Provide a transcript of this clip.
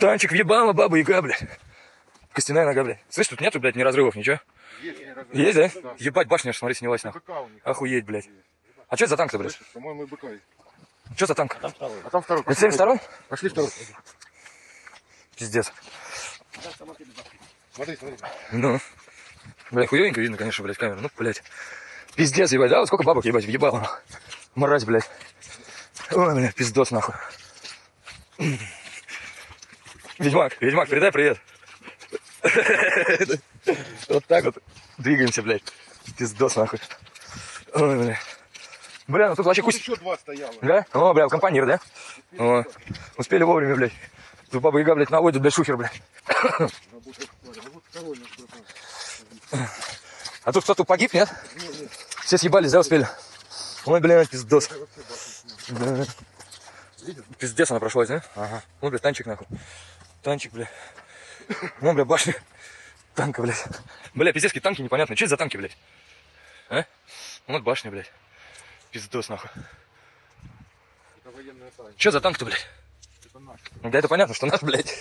Танчик въебала, Баба-Яга, блядь. Костяная нога, блядь. Слышь, тут нету, блядь, ни разрывов, ничего? Есть, да? Да. Ебать, башня, смотри, снялась нахуй. Охуеть, блядь. А что это за танк-то, блядь? По-моему, БК. Что за танк? А там второй. Это 72-й? Пошли второй. Пиздец. Смотри, смотри. Ну. Бля, хуёненько видно, конечно, блядь, камеру. Ну, блядь. Пиздец, ебать, да? Вот сколько бабок, ебать, въебало. Мразь, блядь. Ой, блядь, пиздос, нахуй. Ведьмак, ведьмак, передай привет. Вот так вот двигаемся, блядь. Пиздос, нахуй. Ой, блядь. Бля, ну тут вообще кусь... Еще два стояло. Да? О, бля, компаньер, да? О, успели вовремя, блядь. Тут Баба-Яга, блядь, наводит, блядь, шухер, блядь. А тут кто-то погиб, нет? Нет. Все съебались, да, успели? Ой, блядь, пиздос. Да. Пиздец она прошлась, да? Ага. Ну, блядь, танчик, нахуй. Танчик, блядь. Ну, блядь, башня. Танка, блядь. Бля, пиздецкие танки непонятные. Че это за танки, блядь? А? Вот башня, блядь. Пиздос, нахуй. Это военная тайна. Че за танк-то, блядь? Это наш. Да это понятно, что наш, блядь.